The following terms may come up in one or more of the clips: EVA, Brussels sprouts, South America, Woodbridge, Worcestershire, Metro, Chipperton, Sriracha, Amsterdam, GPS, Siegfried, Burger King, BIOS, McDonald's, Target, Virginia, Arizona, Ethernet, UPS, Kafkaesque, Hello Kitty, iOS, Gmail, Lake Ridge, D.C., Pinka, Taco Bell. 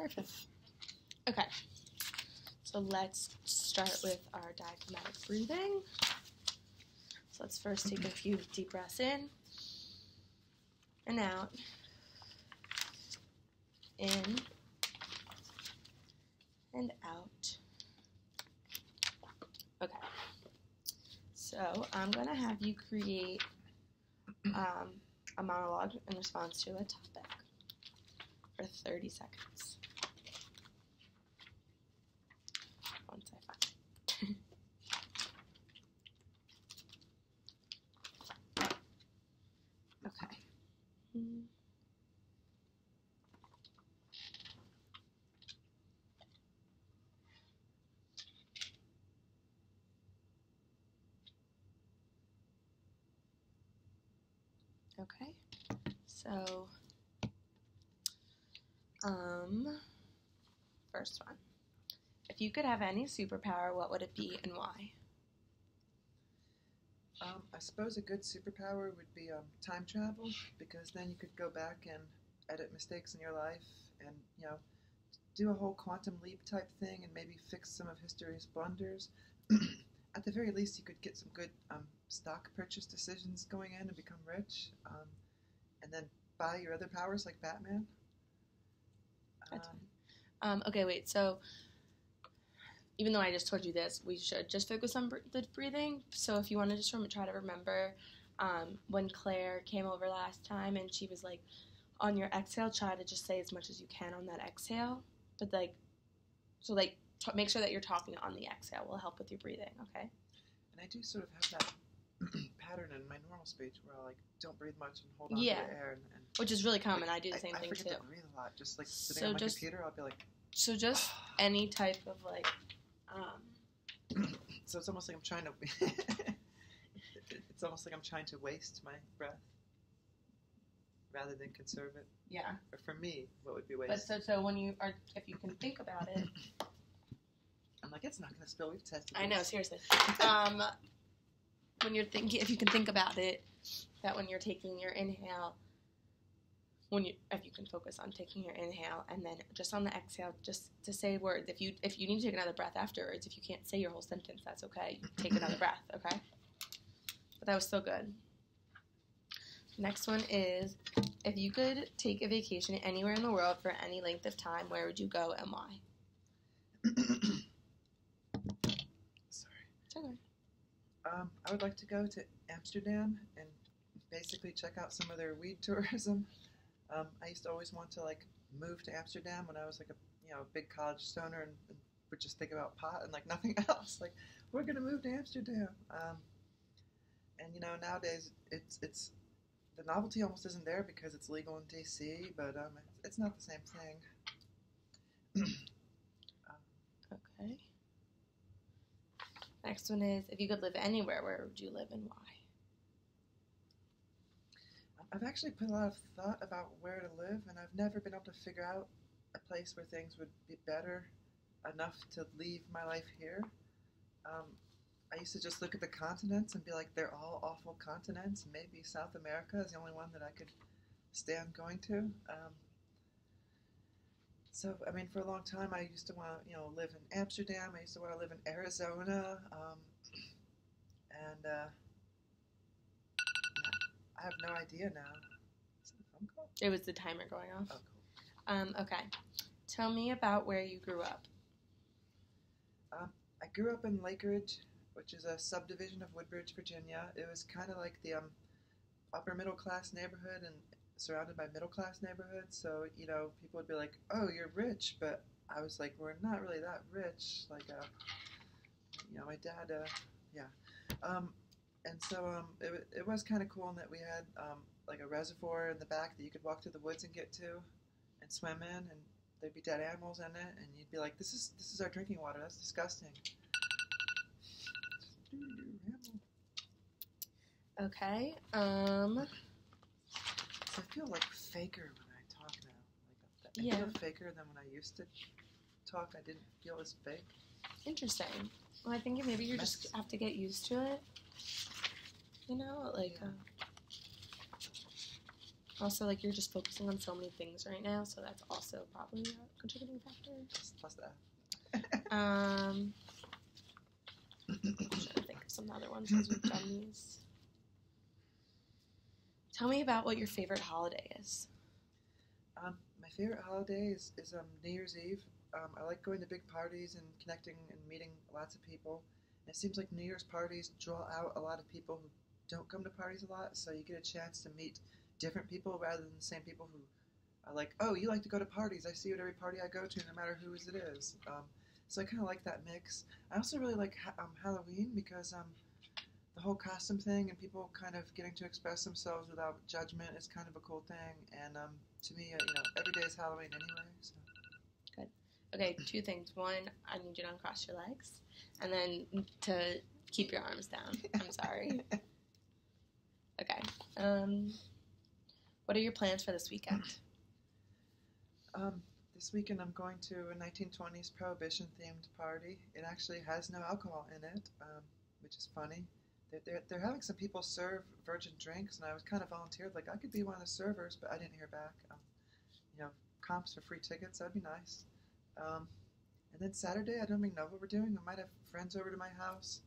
Perfect. Okay, so let's start with our diaphragmatic breathing. So let's first take a few deep breaths in and out. In and out. Okay, so I'm gonna have you create a monologue in response to a topic for 30 seconds. Once I find it. Okay. Okay, so, first one. If you could have any superpower, what would it be and why? I suppose a good superpower would be time travel, because then you could go back and edit mistakes in your life and, you know, do a whole quantum leap type thing and maybe fix some of history's blunders. At the very least, you could get some good stock purchase decisions going in and become rich, and then buy your other powers like Batman. That's fine. Okay, wait, so even though I just told you this, we should just focus on the breathing. So if you want to just try to remember when Claire came over last time and she was like, on your exhale, try to just say as much as you can on that exhale, but like, so like, make sure that you're talking on the exhale. Will help with your breathing, okay? And I do sort of have that pattern in my normal speech where I like don't breathe much and hold on to the air, and which is really common. I do the same thing too. I forget to breathe a lot. Just like sitting on my computer, I'll be like. So just any type of like. So it's almost like I'm trying to. It's almost like I'm trying to waste my breath rather than conserve it. Yeah. Or for me, what would be waste? But so when you are, if you can think about it. I'm like, it's not going to spill. We've tested it. I know, seriously. When you're thinking, if you can think about it, that when you're taking your inhale, if you can focus on taking your inhale, and then just on the exhale, just to say words. If you need to take another breath afterwards, if you can't say your whole sentence, that's okay. You take another breath, okay? But that was so good. Next one is, if you could take a vacation anywhere in the world for any length of time, where would you go and why? Sorry. I would like to go to Amsterdam and basically check out some of their weed tourism. I used to always want to like move to Amsterdam when I was like a big college stoner and would just think about pot and like nothing else. Like, we're gonna move to Amsterdam. And you know, nowadays it's the novelty almost isn't there because it's legal in D.C., but it's not the same thing. Okay. Next one is, if you could live anywhere, where would you live and why? I've actually put a lot of thought about where to live, and I've never been able to figure out a place where things would be better enough to leave my life here. I used to just look at the continents and be like, they're all awful continents. Maybe South America is the only one that I could stand going to. So, I mean, for a long time, I used to want to, live in Amsterdam. I used to want to live in Arizona. I have no idea now. Is that a phone call? It was the timer going off. Oh, cool. Okay. Tell me about where you grew up. I grew up in Lake Ridge, which is a subdivision of Woodbridge, Virginia. It was kind of like the upper middle class neighborhood and surrounded by middle class neighborhoods, so people would be like, "Oh, you're rich," but I was like, "We're not really that rich." Like, my dad, and so it was kind of cool in that we had like a reservoir in the back that you could walk through the woods and get to, and swim in, and there'd be dead animals in it, and you'd be like, "This is our drinking water. That's disgusting." Okay. I feel like faker when I talk now. Like I feel faker than when I used to talk. I didn't feel as fake. Interesting. Well, I think maybe you just have to get used to it. You know, like. Yeah. Also, like, you're just focusing on so many things right now, so that's also probably a contributing factor. Plus that. I'm trying to think of some other ones as we've done these. Tell me about what your favorite holiday is. My favorite holiday is New Year's Eve. I like going to big parties and connecting and meeting lots of people. And it seems like New Year's parties draw out a lot of people who don't come to parties a lot, so you get a chance to meet different people rather than the same people who are like, oh, you like to go to parties. I see you at every party I go to, no matter whose it is. So I kind of like that mix. I also really like Halloween because the whole costume thing and people kind of getting to express themselves without judgment is kind of a cool thing. And to me, you know, every day is Halloween anyway. So. Good. Okay, two things. One, I need you to uncross your legs, and then to keep your arms down. I'm sorry. Okay. What are your plans for this weekend? This weekend I'm going to a 1920s Prohibition-themed party. It actually has no alcohol in it, which is funny. They're having some people serve virgin drinks, and I was kind of volunteered, like I could be one of the servers, but I didn't hear back. You know, comps for free tickets, that'd be nice. And then Saturday, I don't even know what we're doing. We might have friends over to my house.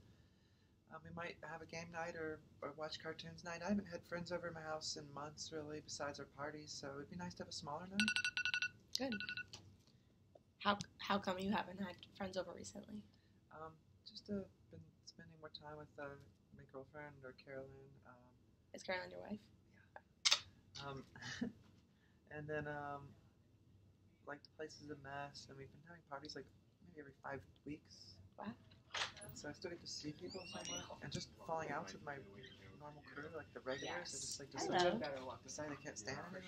We might have a game night or watch cartoons night. I haven't had friends over to my house in months, really, besides our parties, so it'd be nice to have a smaller night. Good. How come you haven't had friends over recently? Just been spending more time with my girlfriend or Carolyn. Is Carolyn your wife? Yeah. And then, like, the place is a mess, and we've been having parties, like, maybe every 5 weeks. Wow. And so I still get to see people somewhere, and just falling out with my normal crew, like the regulars, yes. I just like decide I can't stand it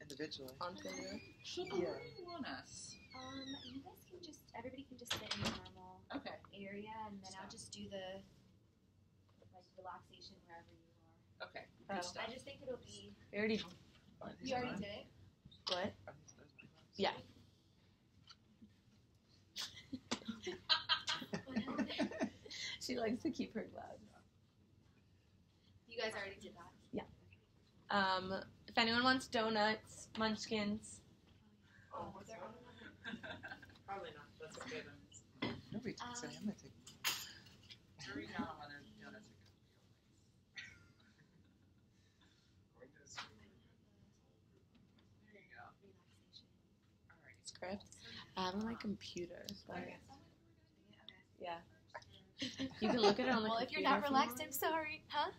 individually. She'll really want us. You guys can just, everybody can just sit in the normal area, and then I'll just do the like relaxation wherever you are. Okay. So I just think it'll be. We already. You already did it. What? Yeah. She likes to keep her gloves. You guys already did that? Yeah. If anyone wants donuts, munchkins. Oh, was there one? Probably not. That's okay then. Nobody takes it. I'm going to take it. During now, whether donuts are coming to your place. Going to the school. There you go. Relaxation. All right. Script. I have my computer. But yeah. You can look at it on the computer. Well, if you're not relaxed, I'm sorry. Huh?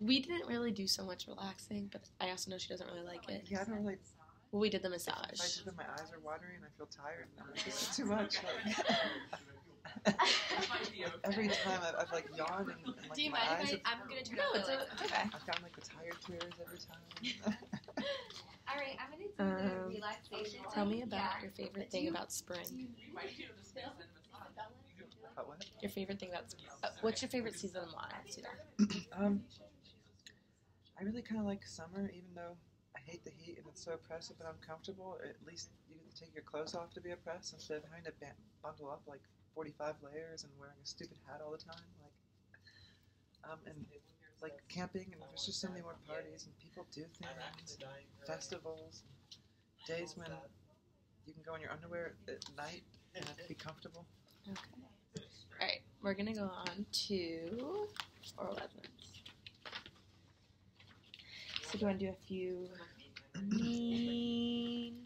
We didn't really do so much relaxing, but I also know she doesn't really like it. Yeah, I don't really. Well, we did the massage. I did that, my eyes are watery and I feel tired. This is too much. Like, every time I've like yawned and like, do you mind if I'm going to turn off the lights? No, it's okay. I've gotten like the tired tears every time. All right, I'm going to do the relaxation. Tell me about your favorite thing about spring. What? Your favorite thing about spring. What's your favorite season and why? I really kind of like summer, even though I hate the heat and it's so oppressive and uncomfortable. At least you can take your clothes off to be oppressed instead of having to bundle up like 45 layers and wearing a stupid hat all the time. Like, and like camping, and there's just so many more parties and people do things, festivals, days when you can go in your underwear at night and be comfortable. Okay. All right, we're going to go on to oral evidence. So do you want to do a few mean,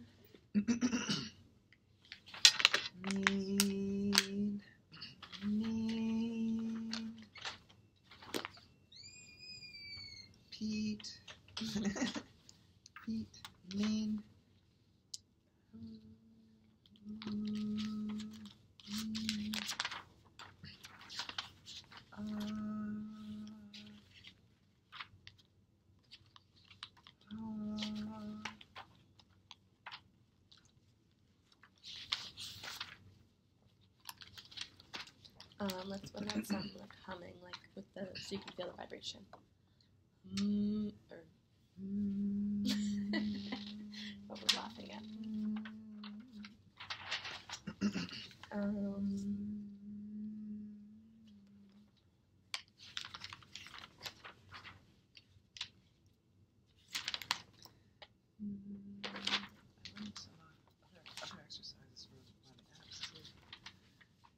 Pete, Pete, mean. Let's run that sound like humming, like with the, so you can feel the vibration. What we're laughing at.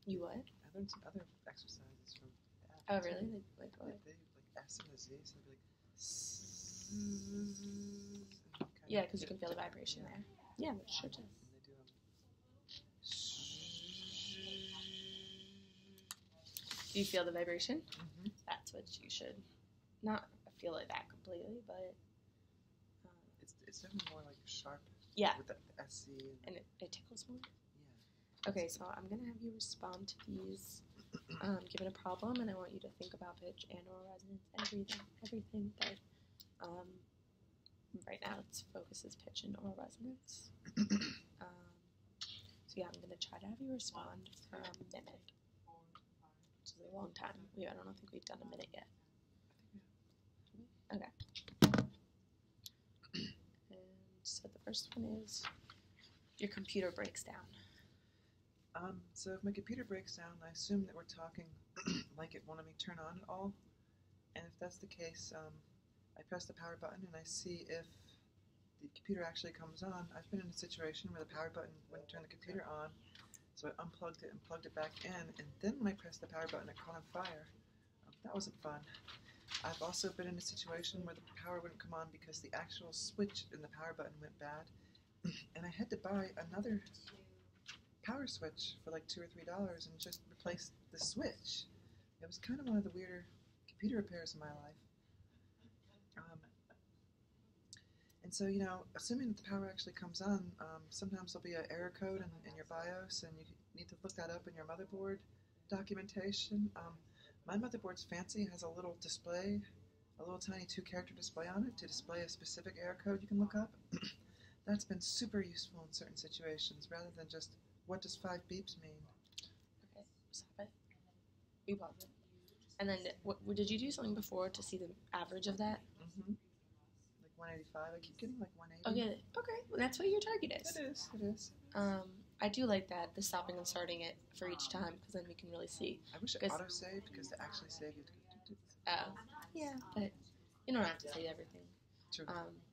You what? I learned some other exercises from that. Oh, really? Like what? They like S and a Z, so they'd be like. Yeah, because you can feel the vibration there. Yeah, it sure does. Do you feel the vibration? Mm-hmm. That's what you should. Not feel like that completely, but it's definitely more like sharp. Yeah. With the SC and it tickles more. Yeah. Okay, so I'm gonna have you respond to these. Given a problem, and I want you to think about pitch and oral resonance, everything that right now its focus is pitch and oral resonance. So yeah, I'm going to try to have you respond for a minute, which is a long time. I don't think we've done a minute yet. Okay. And so the first one is your computer breaks down. So if my computer breaks down, I assume that we're talking like it wanted me to turn on at all. And if that's the case, I press the power button and I see if the computer actually comes on. I've been in a situation where the power button wouldn't turn the computer on, so I unplugged it and plugged it back in. And then when I pressed the power button, it caught on fire. That wasn't fun. I've also been in a situation where the power wouldn't come on because the actual switch in the power button went bad. And I had to buy another power switch for like $2 or $3 and just replace the switch. It was kind of one of the weirder computer repairs in my life. And so, assuming that the power actually comes on, sometimes there'll be an error code in your BIOS, and you need to look that up in your motherboard documentation. My motherboard's fancy, has a little display, a little tiny 2-character display on it to display a specific error code you can look up. That's been super useful in certain situations rather than just what does 5 beeps mean? Okay, stop it. We pause it. And then, what, did you do something before to see the average of that? Mm-hmm. Like 185. I keep getting like 180. Okay, well, that's what your target is. It is. I do like that, the stopping and starting it for each time, because then we can really see. I wish it auto-saved, because to actually save it. Oh, yeah, but you don't have to save everything. True.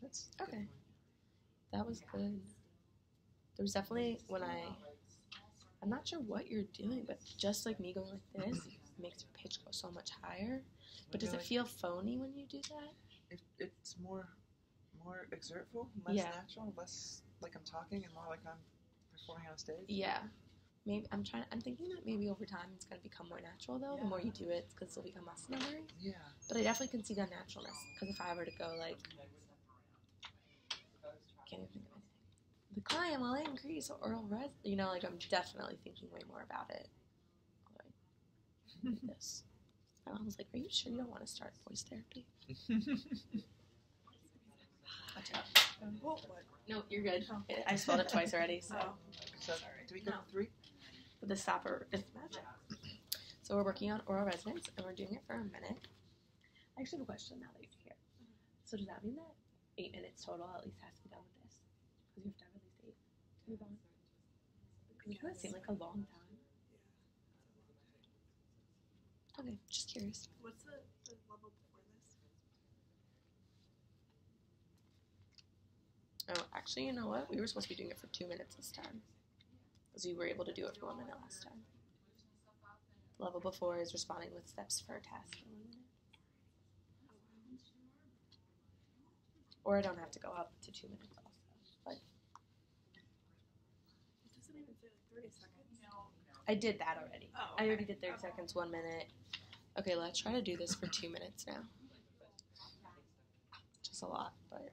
That's okay. That was good. There was definitely when I'm not sure what you're doing, but just like me going like this makes your pitch go so much higher. But does it feel phony when you do that? It's more exertful, less natural, less like I'm talking, and more like I'm performing on stage. Yeah, maybe I'm thinking that maybe over time it's gonna become more natural though. Yeah. The more you do it, because it'll become muscle memory. Yeah. But I definitely can see that naturalness, because if I were to go like, can't even think of anything. The client will increase oral res. Like I'm definitely thinking way more about it. Like this. My mom was like, "Are you sure you don't want to start voice therapy?" Watch out. What? No, you're good. Oh. I spelled it twice already. So, sorry. Do we go to 3? With the stopper is magic. So we're working on oral resonance, and we're doing it for a minute. I actually have a question now that you're here. So does that mean that 8 minutes total at least has to be done with this? Because you have to have at least 8 to move on. Because it kind of seemed like a long time. Okay, just curious. What's the level before this? Oh, actually, you know what? We were supposed to be doing it for 2 minutes this time. Because we were able to do it for 1 minute last time. The level before is responding with steps for a task in 1 minute. Or I don't have to go up to 2 minutes also. But it doesn't even say like 30 seconds. I did that already. Oh, okay. I already did 30 seconds, 1 minute. Okay, let's try to do this for 2 minutes now. Which is a lot, but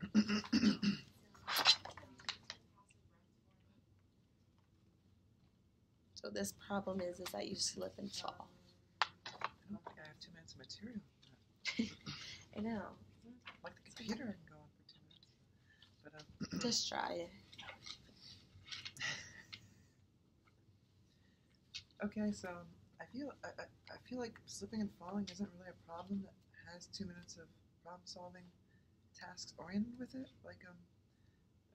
so this problem is that you slip and fall. I don't think I have 2 minutes of material. I know. Like the computer and go on for 2 minutes. But, just try it. Okay, so I feel like slipping and falling isn't really a problem that has 2 minutes of problem solving tasks oriented with it. Like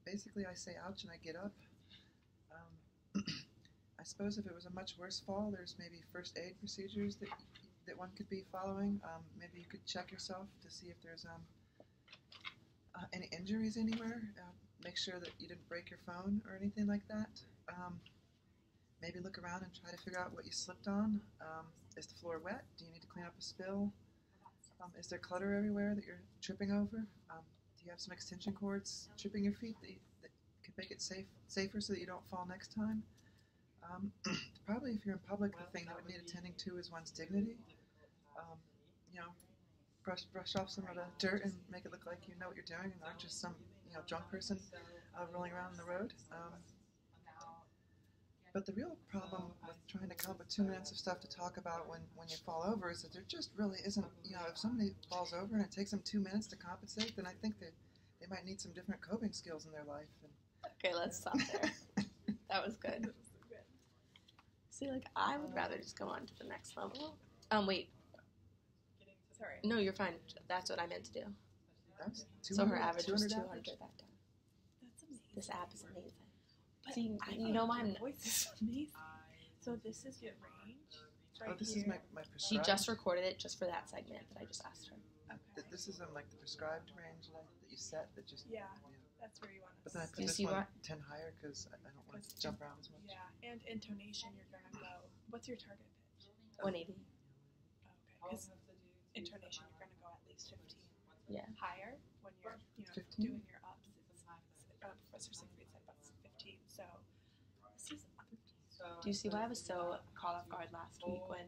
basically I say ouch and I get up. I suppose if it was a much worse fall, there's maybe first aid procedures that one could be following. Maybe you could check yourself to see if there's any injuries anywhere. Make sure that you didn't break your phone or anything like that. maybe look around and try to figure out what you slipped on. Is the floor wet? Do you need to clean up a spill? Is there clutter everywhere that you're tripping over? Do you have some extension cords tripping your feet that could make it safer so that you don't fall next time? Probably if you're in public, the thing that would need attending to is one's dignity. You know, brush off some of the dirt and make it look like you know what you're doing and not just some drunk person rolling around on the road. But the real problem with trying to come up with 2 minutes of stuff to talk about when you fall over is that there just really isn't, if somebody falls over and it takes them 2 minutes to compensate, then I think that they might need some different coping skills in their life. Okay, let's stop there. That was good. See, like, I would rather just go on to the next level. Wait. Sorry. No, you're fine. That's what I meant to do. That's so her average was 200 that time. That's amazing. This app is amazing. But see, my voice is amazing. So this is your range. Right this here. Is my prescribed. She just recorded it just for that segment that I just asked her. Okay. This is like the prescribed range that you set. That just that's where you want it. But then I put this one 10 higher because I don't want to jump around as much. Yeah, and intonation you're gonna go. What's your target pitch? 180. Okay, because intonation you're gonna go at least 15. Yeah. Higher when you're doing your ups. Professor Siegfried said about 15. So this is. Do you see why I was so caught off guard last week when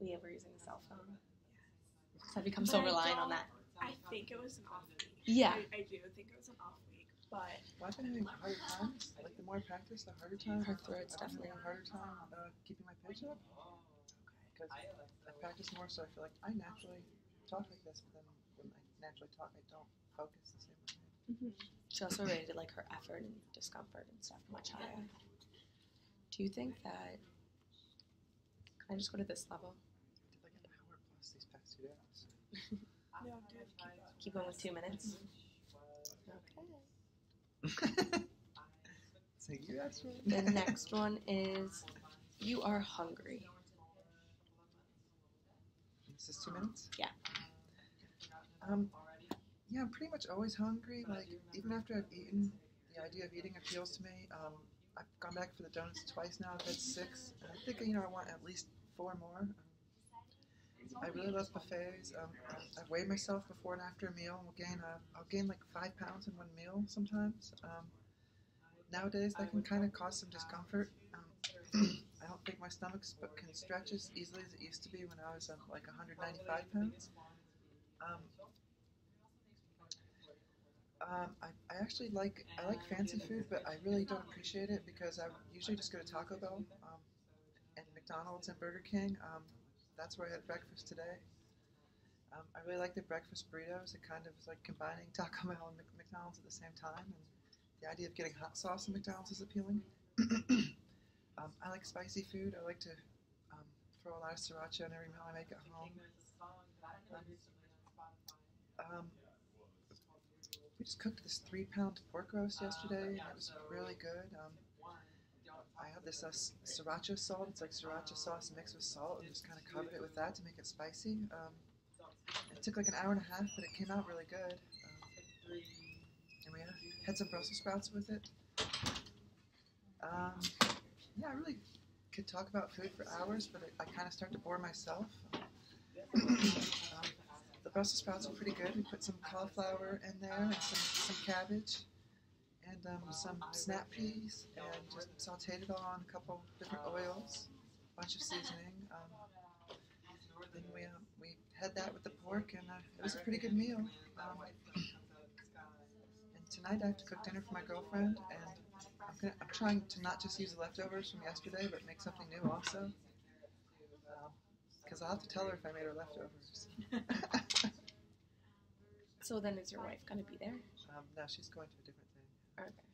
we were using the cell phone? Yes. So I've become so reliant on that. I think it was an off week. Yeah. I do think it was an off week, but. Well, I've been having harder times. Like the more I practice, the harder time. Her throat's definitely a harder time keeping my pitch up. Okay. Because I practice more, so I feel like I naturally talk like this, but then when I naturally talk, I don't focus the same way. Mm-hmm. She also rated like her effort and discomfort and stuff much higher. Do you think that? Can I just go to this level? I did like an hour plus these past 2 days. No, dude, keep going with 2 minutes. Okay. So you asked me. The next one is you are hungry. This is 2 minutes? Yeah. Yeah, I'm pretty much always hungry. Like, even after I've eaten, the idea of eating appeals to me. I've gone back for the donuts twice now. I've had 6. And I think, I want at least 4 more. I really love buffets. I've weighed myself before and after a meal. I'll gain like 5 pounds in one meal sometimes. Nowadays, that can kind of cause some discomfort. I don't think my stomach can stretch as easily as it used to be when I was like 195 pounds. I actually like fancy food, but I really don't appreciate it because I usually just go to Taco Bell and McDonald's and Burger King. That's where I had breakfast today. I really like the breakfast burritos. It kind of is like combining Taco Bell and McDonald's at the same time. And the idea of getting hot sauce in McDonald's is appealing. I like spicy food. I like to throw a lot of Sriracha in every meal I make at home. We just cooked this 3-pound pork roast yesterday, and it was really good. I have this Sriracha salt. It's like Sriracha sauce mixed with salt, and just kind of covered it with that to make it spicy. It took like an hour and a half, but it came out really good. And we had some Brussels sprouts with it. Yeah, I really could talk about food for hours, but I kind of start to bore myself. The Brussels sprouts were pretty good. We put some cauliflower in there and some cabbage and some snap peas and just sauteed it all on a couple different oils, a bunch of seasoning. Then we had that with the pork and it was a pretty good meal. And tonight I have to cook dinner for my girlfriend and I'm trying to not just use the leftovers from yesterday but make something new also. Because I'll have to tell her if I made her leftovers. So then is your wife going to be there? No, she's going to a different thing. Okay.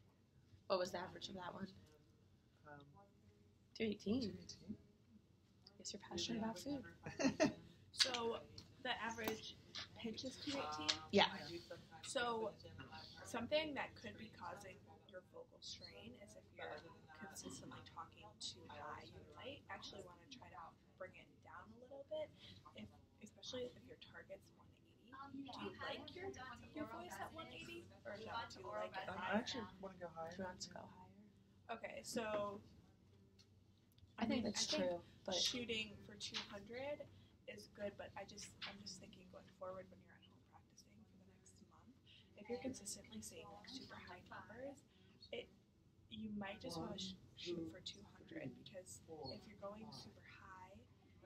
What was the average of that one? 218. 218. Yes, you're passionate about food. So the average pitch is 218? Yeah. So something that could be causing your vocal strain is if you're consistently talking too high, you might actually want to try to bring it down a little bit, especially if your target's 180. Do you like your voice at 180? Or not? Do you like it? I actually want to go higher. Okay, so I think that's true. But shooting for 200 is good, but I'm just thinking going forward when you're at home practicing for the next month, if you're consistently seeing like super high numbers, you might just want to shoot for 200, because if you're going super high,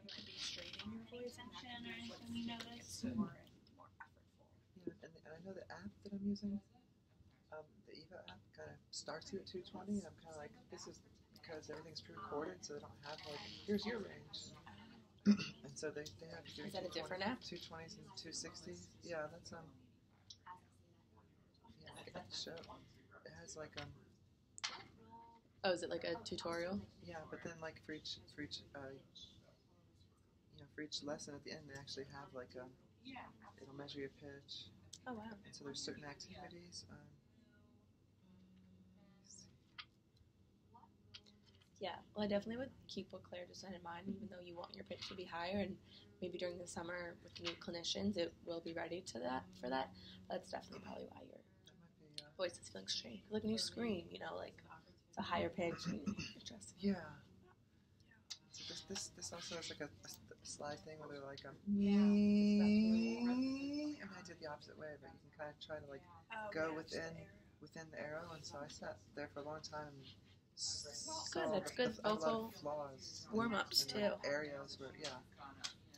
you could be straining your voice, and that can be what's making it slower and more effortful. Yeah, and I know the app that I'm using, the EVA app, kind of starts you at 220, and I'm kind of like, this is because everything's pre-recorded, so they don't have like, here's your range. And so they have to do. Is that a different app? 220s and 260s. Yeah, that's yeah, I forgot the show. It has like oh, is it like a tutorial? Yeah, but then like for each lesson at the end, they actually have like it'll measure your pitch. Oh wow. And so there's certain activities. Yeah, well, I definitely would keep what Claire just said in mind, even though you want your pitch to be higher, and maybe during the summer with new clinicians, it will be ready to that for that. But that's definitely probably why your voice is feeling strange. Like when you scream, you know, like it's a higher pitch. And you're stressed. Yeah. So this also is like a slide thing where they're like I mean, I did the opposite way, but you can kind of try to like go within the arrow, and so I sat there for a long time. Good, that's good vocal warm-ups too. Areas where, yeah,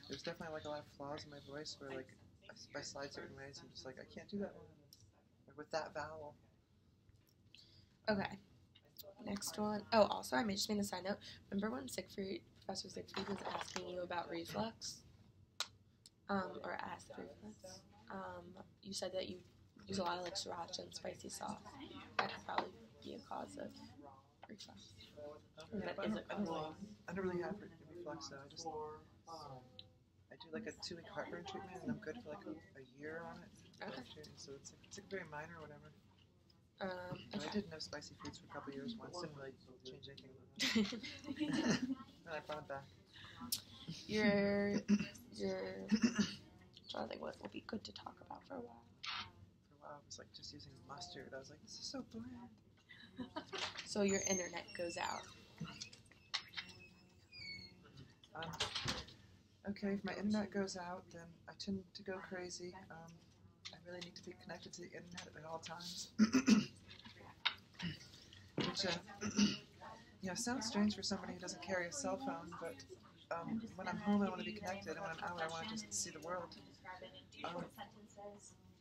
there's definitely like a lot of flaws in my voice where like I slide certain ways and I'm just like, I can't do that one with that vowel. Okay, next one. Oh, also I just made a side note. Remember when Professor Siegfried was asking you about reflux? Or acid reflux? You said that you use a lot of like sriracha and spicy sauce. That could probably be a cause of. Okay. I don't really have reflux though. I do like a 2-week heartburn treatment, and I'm good for like a year on it. Okay. So it's like very minor or whatever. Okay. I did no spicy foods for a couple of years once. Didn't really change anything about that. And I brought it back. I'm trying to think what would be good to talk about for a while. For a while I was like just using mustard. I was like, this is so bland. So your internet goes out. Okay, if my internet goes out, then I tend to go crazy. I really need to be connected to the internet at all times. Which, you know, sounds strange for somebody who doesn't carry a cell phone, but when I'm home I want to be connected, and when I'm out I want to just see the world.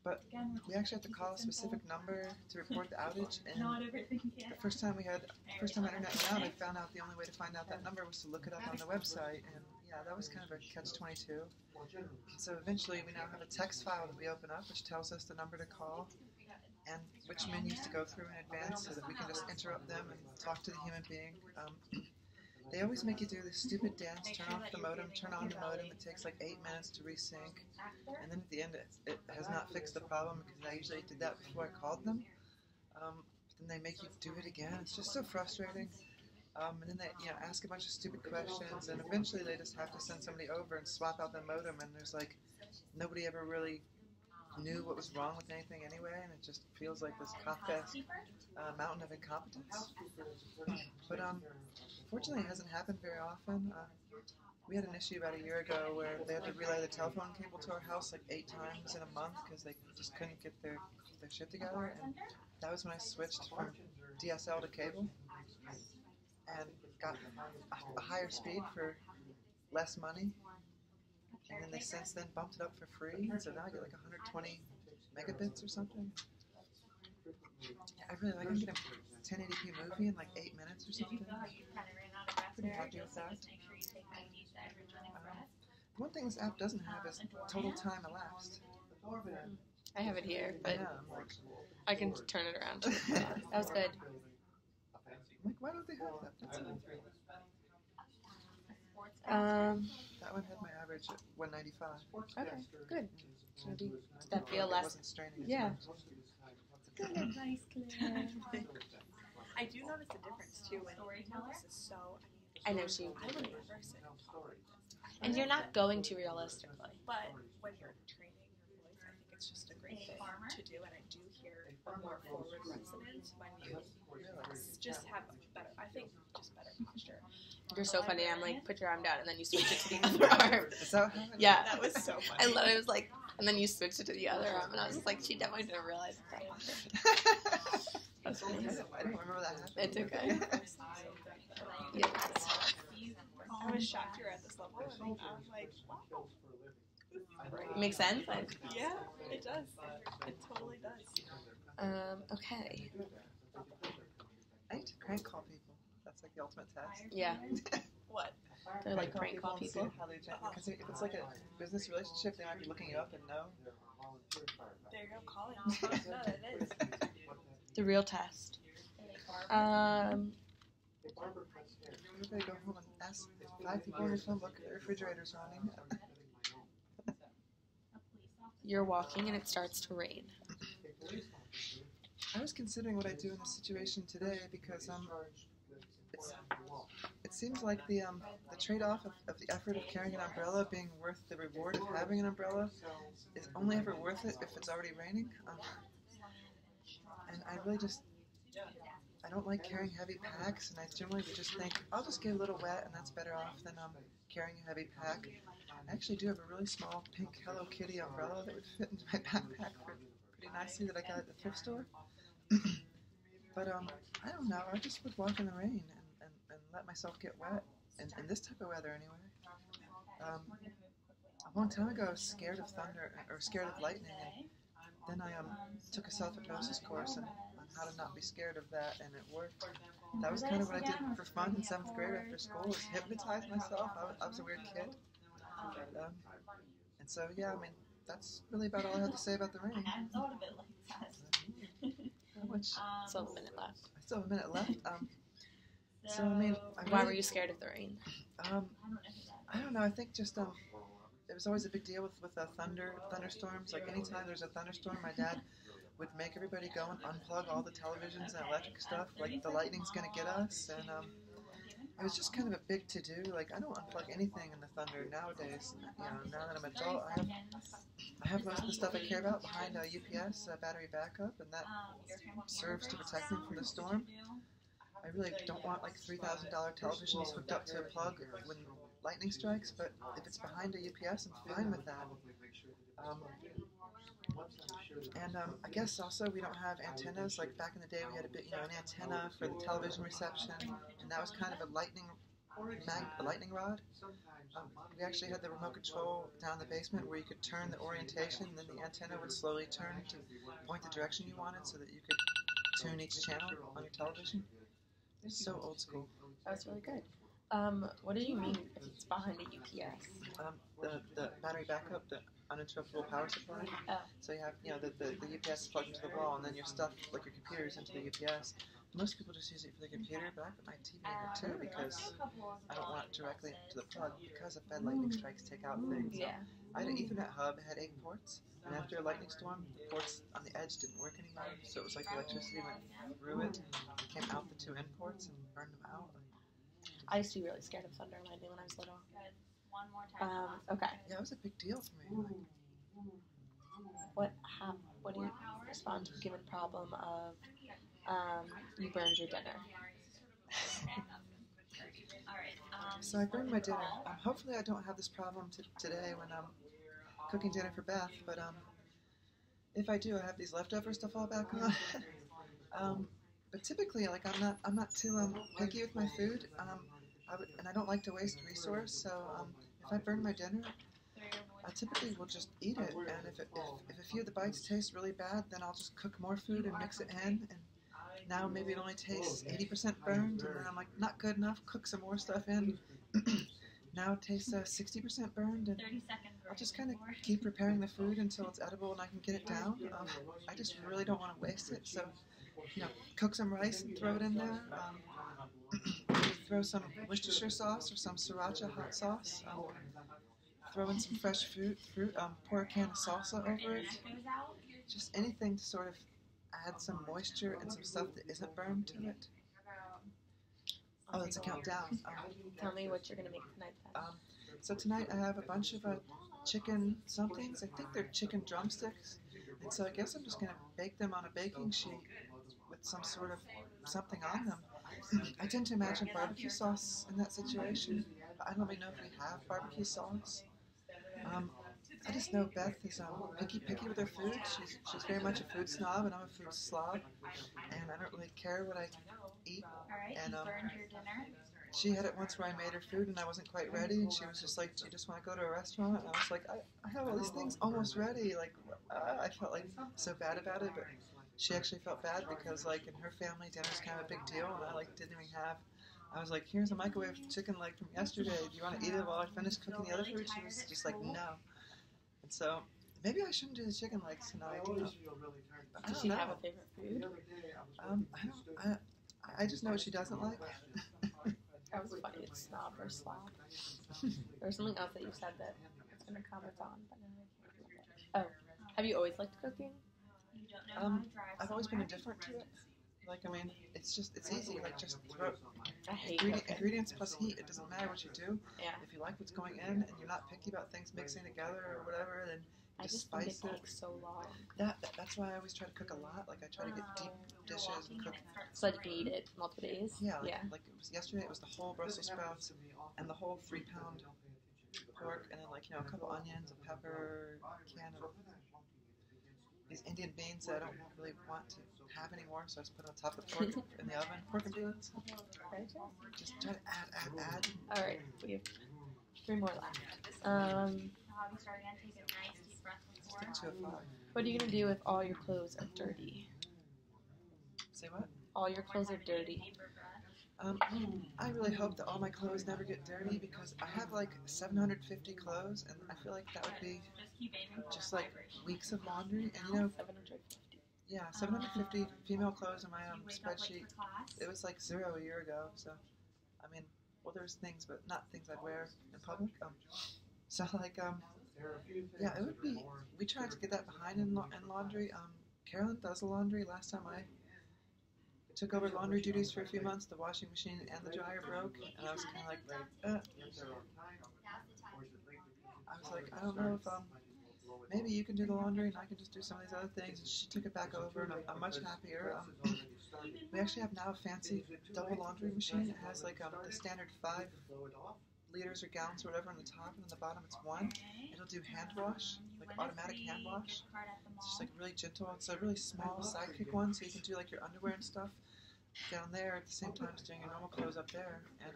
But we actually have to call a specific number to report the outage, and the first time my internet went out, I found out the only way to find out that number was to look it up on the website, and yeah, that was kind of a catch-22. So eventually we now have a text file that we open up, which tells us the number to call, and which menus to go through in advance so that we can just interrupt them and talk to the human being. They always make you do this stupid dance, turn off the modem, turn on the modem. It takes like 8 minutes to resync. And then at the end, it has not fixed the problem because I usually did that before I called them. Then they make you do it again. It's just so frustrating. And then they ask a bunch of stupid questions. And eventually they just have to send somebody over and swap out the modem. And there's like nobody ever really knew what was wrong with anything anyway, and it just feels like this Kafkaesque mountain of incompetence. But fortunately, it hasn't happened very often. We had an issue about a year ago where they had to relay the telephone cable to our house like 8 times in a month because they just couldn't get their shit together, and that was when I switched from DSL to cable and got a higher speed for less money. And then they since then bumped it up for free, so now I get like 120 megabits or something. I really like it. I get a 1080p movie in like 8 minutes or something. Pretty happy with that. One thing this app doesn't have is total time elapsed. I have it here, but I can turn it around. That was good. I'm like, why don't they have that? That's that one had my average at 195. Okay, good. Maybe that feel less. It wasn't straining. Yeah. Good advice, Claire. I do notice a difference too when storytelling is so. I know she. I would reverse it. And you're not going to realistically. But when you're training your voice, I think it's just a great thing to do, and I do hear more forward resonance when you just have better. I think just better posture. You're so funny. I'm like, put your arm down, and then you switch it to the other arm. Yeah, that was so funny. And I was like, and then you switched it to the other arm, and I was just like, she definitely didn't realize that. That's really funny. I don't remember that happening. It's okay. Yes. I was shocked you were at this level. And I was like, wow. Makes sense? Yeah, it does. It totally does. Okay. I need to prank call people. That's like the ultimate test. Yeah. What? They're like prank call people. How they because if it's like a business relationship, they might be looking you up and know. There you go, calling. No, it is. The real test. They go home and ask 5 people in your phone book if the refrigerator's running. You're walking and it starts to rain. I was considering what I do in this situation today because it seems like the trade-off of the effort of carrying an umbrella being worth the reward of having an umbrella is only ever worth it if it's already raining. And I really just I don't like carrying heavy packs, and I generally would just think I'll just get a little wet, and that's better off than carrying a heavy pack. I actually do have a really small pink Hello Kitty umbrella that would fit into my backpack pretty nicely that I got at the thrift store. But I don't know. I just would walk in the rain and let myself get wet, in this type of weather anyway. A long time ago, I was scared of thunder or scared of lightning, and then I took a self-hypnosis course and how to not be scared of that, and it worked. That was kind of what I did for fun in 7th grade after school, was hypnotize myself. I was a weird kid. And so, yeah, I mean, that's really about all I had to say about the rain. I still have a minute left. I still have a minute left. So, I mean... Why were you scared of the rain? I don't know. I think just... it was always a big deal with thunderstorms. Like, anytime there's a thunderstorm, my dad... would make everybody go and unplug all the televisions and electric stuff, like the lightning's going to get us, and it was just kind of a big to-do, like I don't unplug anything in the thunder nowadays, you know, now that I'm an adult, I have most of the stuff I care about behind UPS, battery backup, and that serves to protect me from the storm. I really don't want like $3,000 televisions hooked up to a plug when lightning strikes, but if it's behind a UPS, I'm fine with that. And I guess also we don't have antennas. Like back in the day, we had a bit, you know, an antenna for the television reception, and that was kind of a lightning rod. We actually had the remote control down in the basement where you could turn the orientation, and then the antenna would slowly turn to point the direction you wanted, so that you could tune each channel on your television. It's so old school. That's really good. What do you mean if it's behind a UPS? The battery backup, the uninterruptible power supply. Oh. So you have, you know, the UPS is plugged into the wall, and then your stuff, like your computers, into the UPS. Most people just use it for the computer, but I put my TV in it too because I don't want it directly to the plug because of bad lightning strikes take out things. Yeah. I had an Ethernet hub, it had 8 ports, and after a lightning storm, the ports on the edge didn't work anymore, so it was like electricity went through it and came out the 2 end ports and burned them out. I used to be really scared of thunder and lightning when I was little. Okay. Yeah, it was a big deal for me. Like, what do you respond to the given problem of you burned your dinner? So I burned my dinner. Hopefully I don't have this problem today when I'm cooking dinner for Beth, but if I do, I have these leftovers to fall back on. But typically, like I'm not too picky with my food, and I don't like to waste resource. So if I burn my dinner, I typically will just eat it. And if a few of the bites taste really bad, then I'll just cook more food and mix it in. And now maybe it only tastes 80% burned, and then I'm like, not good enough. Cook some more stuff in. Now it tastes 60% burned, and I'll just kind of keep preparing the food until it's edible and I can get it down. I just really don't want to waste it, so. You know, cook some rice and throw it in there. Throw some Worcestershire sauce or some Sriracha hot sauce. Throw in some fresh fruit. Pour a can of salsa over it. Just anything to sort of add some moisture and some stuff that isn't burned to it. Oh, that's a countdown. Tell me what you're going to make tonight. So tonight I have a bunch of chicken somethings. I think they're chicken drumsticks. And so I guess I'm just going to bake them on a baking sheet with some sort of something on them. I tend to imagine barbecue sauce in that situation, but I don't really know if we have barbecue sauce. I just know Beth is picky with her food. She's very much a food snob, and I'm a food slob, and I don't really care what I eat. And she had it once where I made her food, and I wasn't quite ready, and she was just like, "Do you just want to go to a restaurant?" And I was like, "I have all these things almost ready." Like, I felt like so bad about it, but she actually felt bad because, like, in her family, dinner's kind of a big deal, and I didn't even have. I was like, "Here's a microwave chicken leg from yesterday. Do you want to eat it while I finish cooking the other food?" She was just like, "No." And so maybe I shouldn't do the chicken legs tonight. Does she have a favorite food? I just know what she doesn't like. That was funny. It's snob or slop. There's something else that you said that I was going to comment on, but I can't remember. Oh, have you always liked cooking? I've always been indifferent to it. Like, I mean, it's easy. Like, just throw ingredients plus heat. It doesn't matter what you do. Yeah. If you like what's going in and you're not picky about things mixing together or whatever, then just spice it. Takes so long. That's why I always try to cook a lot. Like, I try to get deep dishes and cook. So that you can eat it multiple days. Yeah. Like it was yesterday. It was the whole Brussels sprouts and the whole 3-pound pork, and then a couple onions, a pepper, a can of these Indian beans that I don't really want to have anymore, so I just put it on top of the pork in the oven. Pork and beans. Just try to add. All right, we have 3 more left. What are you gonna do if all your clothes are dirty? Say what? All your clothes are dirty. I really hope that all my clothes never get dirty, because I have 750 clothes, and I feel like that would be just weeks of laundry. And 750. Yeah, 750 female clothes in my own spreadsheet. It was 0 a year ago. So, I mean, well, there's things, but not things I'd wear in public. Yeah, it would be. We tried to get that behind in laundry. Carolyn does the laundry. Last time I took over laundry duties for a few months. The washing machine and the dryer broke, and I was kind of I don't know if maybe you can do the laundry and I can just do some of these other things. And she took it back over, and I'm much happier. We actually have now a fancy double laundry machine. It has the standard 5 liters or gallons or whatever on the top, and on the bottom it's 1. It'll do hand wash, automatic hand wash. It's just really gentle. It's a really small sidekick one, so you can do your underwear and stuff down there at the same time as doing your normal clothes up there. And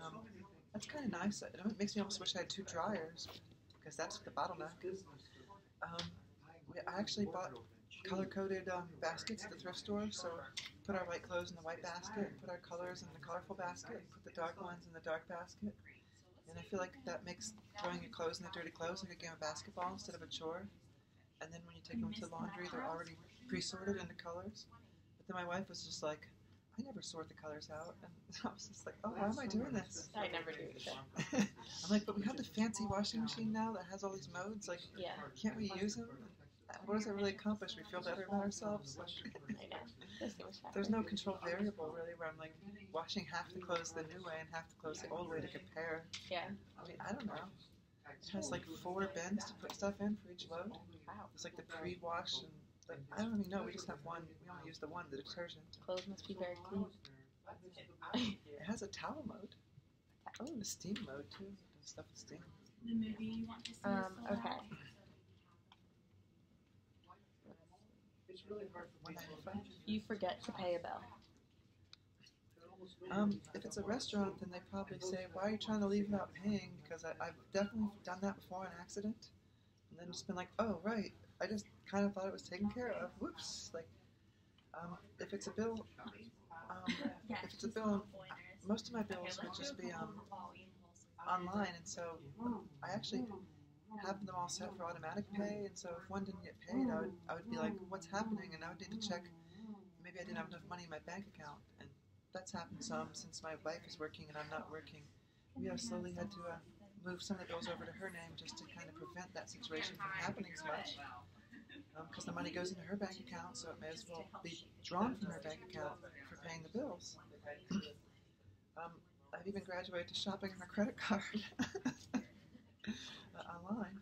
that's kind of nice. It makes me almost wish I had 2 dryers, because that's the bottleneck. I actually bought color-coded baskets at the thrift store, so put our white clothes in the white basket, put our colors in the colorful basket, and put the dark ones in the dark basket. And I feel like that makes throwing your clothes in the dirty clothes like a game of basketball instead of a chore. And then when you take them to laundry, they're already pre-sorted into colors. But then my wife was just like, I never sort the colors out. And I was just like, oh, why am I doing this? I never do either. I'm like, but we have the fancy washing machine now that has all these modes. Yeah. Can't we use them? What does it really accomplish? We feel better about ourselves. I know. There's no control variable really, where I'm washing half the clothes the new way and half the clothes the old way to compare. Yeah. I mean, I don't know. It has 4 bins to put stuff in for each load. Wow. It's the pre-wash and I don't even know. We just have one. We only use the one, the detergent. Clothes must be very clean. It has a towel mode. Oh, and a steam mode too. Does stuff with steam. The movie you want to see. Okay. You forget to pay a bill. If it's a restaurant, then they probably say, why are you trying to leave without paying? Because I've definitely done that before, an accident. And then just been like, oh, right. I just kind of thought it was taken care of. Whoops. If it's a bill, most of my bills would just be online. And so I actually have them all set for automatic pay, and so if one didn't get paid, I would be like, what's happening? And I would need to check, maybe I didn't have enough money in my bank account. And that's happened some since my wife is working and I'm not working. We have slowly had to move some of the bills over to her name just to kind of prevent that situation from happening as much. Because the money goes into her bank account, so it may as well be drawn from her bank account for paying the bills. I've even graduated to shopping on a credit card. Online.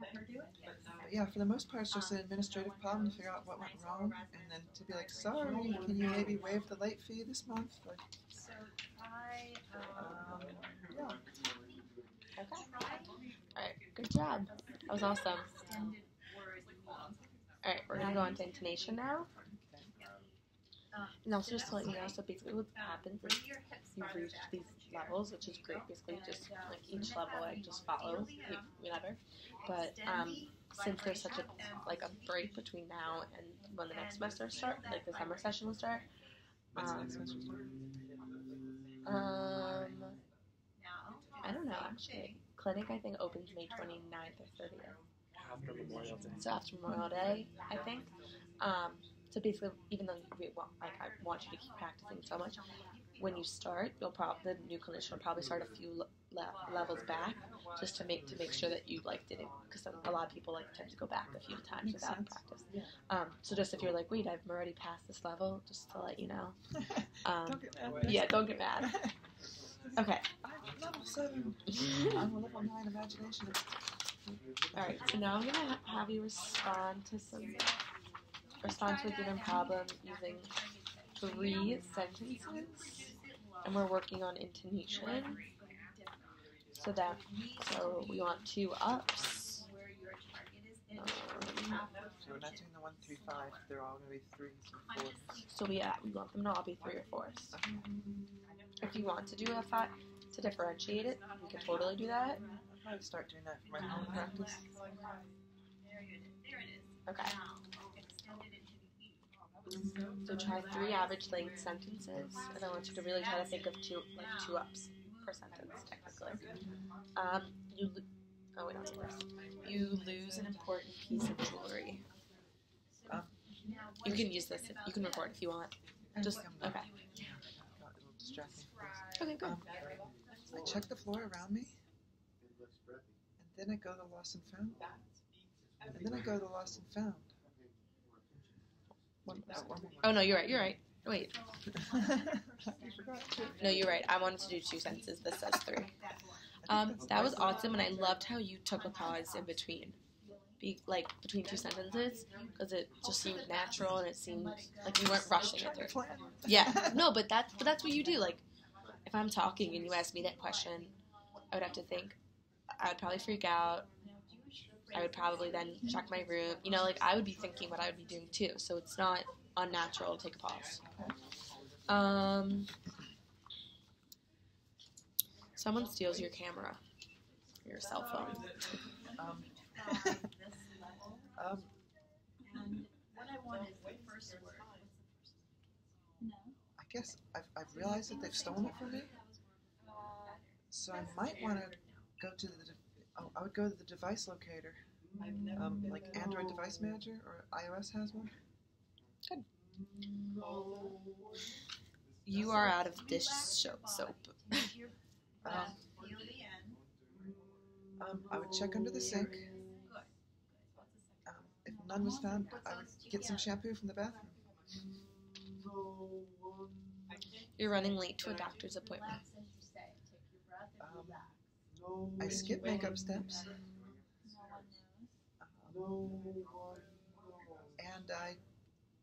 let her do it. But yeah, for the most part, it's just an administrative problem to figure out what went wrong, and then to be like, sorry, can you maybe waive the late fee this month? Like, so I, yeah. Okay. All right, good job. That was awesome. All right, we're going to go on to intonation now. And also just to let you know, so basically what happens is you've reached these levels, which is great. Basically just like each level like just follows whatever. But since there's such a like a break between now and when the next semester starts, like the summer session will start. I don't know actually. Clinic I think opens May 29th or 30th. After Memorial Day. So after Memorial Day, I think. So basically, even though you, well, like, I want you to keep practicing so much, when you start, you'll probably the new clinician will probably start a few levels back, just to make sure that you like didn't, because a lot of people like tend to go back a few times without practice. Yeah. So just if you're like, wait, I've already passed this level, just to let you know. Don't get mad. Yeah, don't get mad. Okay. I'm level 7. I'm a level 9 imagination. All right. So now I'm gonna have you respond to some. Respond to a given problem using 3 sentences, and we're working on intonation. So we want 2 ups. So we're not doing the 1, 3, 5. They're all going to be 3s and 4s. So yeah, we want them to all be 3 or 4s. If you want to do a 5 to differentiate it, we can totally do that. I'll probably start doing that for my own practice. Okay. So try 3 average length sentences, and I want you to really try to think of 2 ups per sentence, technically. You lose an important piece of jewelry. You can use this. You can record if you want. Just okay. Okay, good. I check the floor around me, and then I go to lost and found, and then I go to lost and found. Oh no, you're right. You're right. Wait. No, you're right. I wanted to do 2 sentences. This says 3. That was awesome, and I loved how you took a pause in between, between 2 sentences, because it just seemed natural and it seemed like you weren't rushing it through. Yeah. No, but that's what you do. Like, if I'm talking and you ask me that question, I would have to think. I would probably freak out. I would probably then check my room. You know, like, I would be thinking what I would be doing, too. So it's not unnatural to take a pause. Someone steals your camera, your cell phone. I guess I've realized that they've stolen it from me. So I might want to go to the... Oh, I would go to the device locator, like Android Device Manager, or iOS has one. Good. You are out of dish soap. I would check under the sink. If none was found, I would get some shampoo from the bathroom. You're running late to a doctor's appointment. I skip makeup steps, and I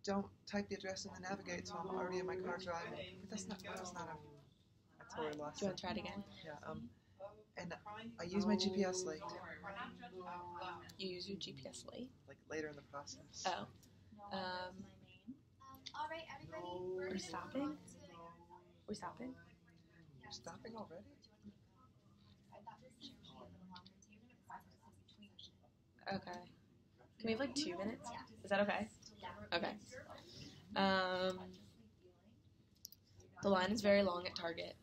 don't type the address in the Navigate, so I'm already in my car driving. But that's where I lost it. Do you want to try it again? Yeah, and I use my GPS late. You use your GPS late? Like later in the process. Oh. All right, everybody, we're stopping? We're stopping? We're stopping already? Okay. Can we have like 2 minutes? Is that okay? Okay. The line is very long at Target.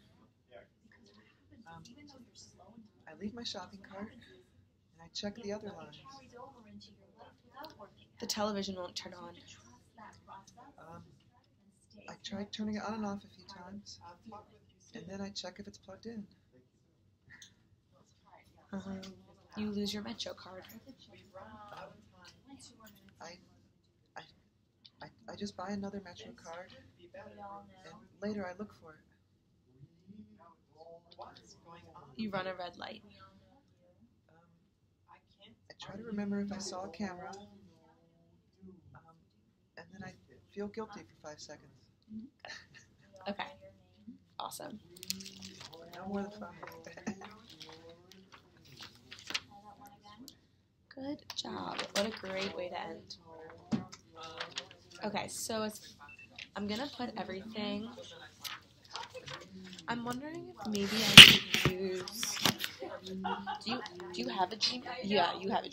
I leave my shopping cart and I check the other lines. The television won't turn on. I tried turning it on and off a few times, and then I check if it's plugged in. You lose your Metro card. I just buy another Metro card, and later I look for it. You run a red light. I try to remember if I saw a camera, and then I feel guilty for 5 seconds. Okay. Awesome. No more than 5. Good job. What a great way to end. Okay, so it's, I'm going to put everything. I'm wondering if maybe I could use... Do you have a Gmail? Yeah, you have a Gmail.